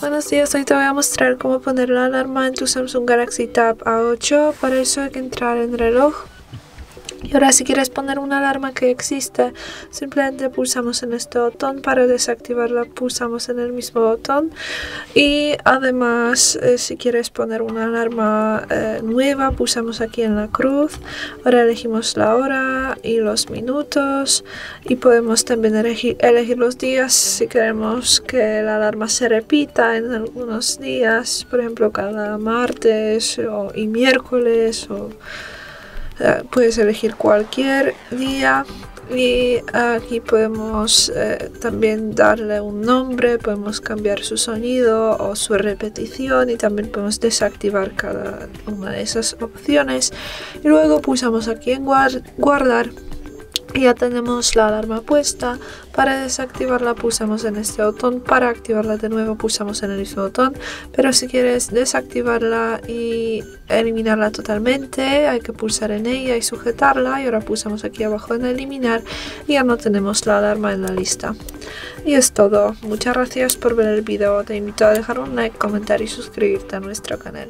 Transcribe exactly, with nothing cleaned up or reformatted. Buenos días, hoy te voy a mostrar cómo poner la alarma en tu Samsung Galaxy Tab A ocho. Para eso hay que entrar en reloj. Y ahora, si quieres poner una alarma que existe, simplemente pulsamos en este botón. Para desactivarla pulsamos en el mismo botón. Y además, eh, si quieres poner una alarma eh, nueva, pulsamos aquí en la cruz. Ahora elegimos la hora y los minutos, y podemos también elegir, elegir los días si queremos que la alarma se repita en algunos días, por ejemplo cada martes o, y miércoles o... Uh, puedes elegir cualquier día. Y aquí podemos eh, también darle un nombre, podemos cambiar su sonido o su repetición, y también podemos desactivar cada una de esas opciones. Y luego pulsamos aquí en guardar y ya tenemos la alarma puesta. Para desactivarla pulsamos en este botón, para activarla de nuevo pulsamos en el mismo botón, pero si quieres desactivarla y eliminarla totalmente hay que pulsar en ella y sujetarla, y ahora pulsamos aquí abajo en eliminar y ya no tenemos la alarma en la lista. Y es todo, muchas gracias por ver el video, te invito a dejar un like, comentar y suscribirte a nuestro canal.